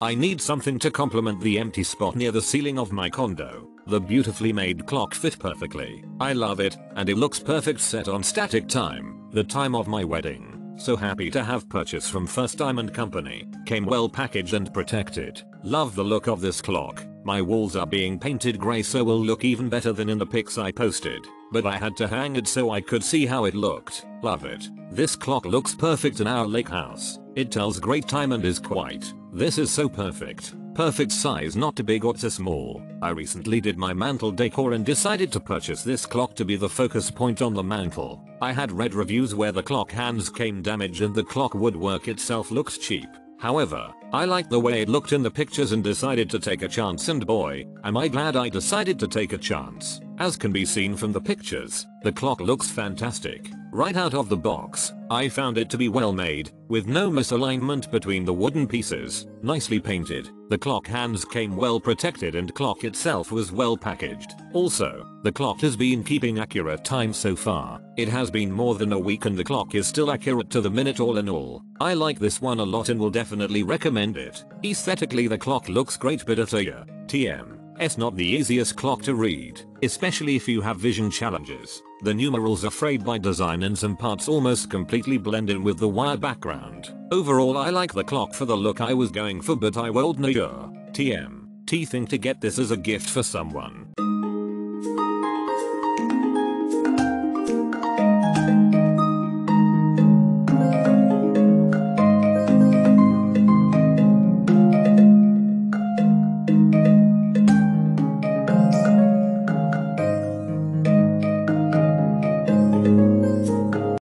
I need something to complement the empty spot near the ceiling of my condo. The beautifully made clock fit perfectly. I love it, and it looks perfect set on static time, the time of my wedding. So happy to have purchased from First Diamond Company. Came well packaged and protected. Love the look of this clock. My walls are being painted grey, so will look even better than in the pics I posted. But I had to hang it so I could see how it looked. Love it. This clock looks perfect in our lake house. It tells great time and is quiet. This is so perfect. Perfect size, not too big or too small. I recently did my mantle decor and decided to purchase this clock to be the focus point on the mantle. I had read reviews where the clock hands came damaged and the clock woodwork itself looked cheap. However, I liked the way it looked in the pictures and decided to take a chance, and boy, am I glad I decided to take a chance. As can be seen from the pictures, the clock looks fantastic. Right out of the box, I found it to be well made, with no misalignment between the wooden pieces, nicely painted. The clock hands came well protected and clock itself was well packaged. Also, the clock has been keeping accurate time so far. It has been more than a week and the clock is still accurate to the minute all in all. I like this one a lot and will definitely recommend it. Aesthetically the clock looks great, but at a TM. It's not the easiest clock to read, especially if you have vision challenges. The numerals are frayed by design and some parts almost completely blend in with the wire background. Overall I like the clock for the look I was going for, but I won't know your TM. Think to get this as a gift for someone.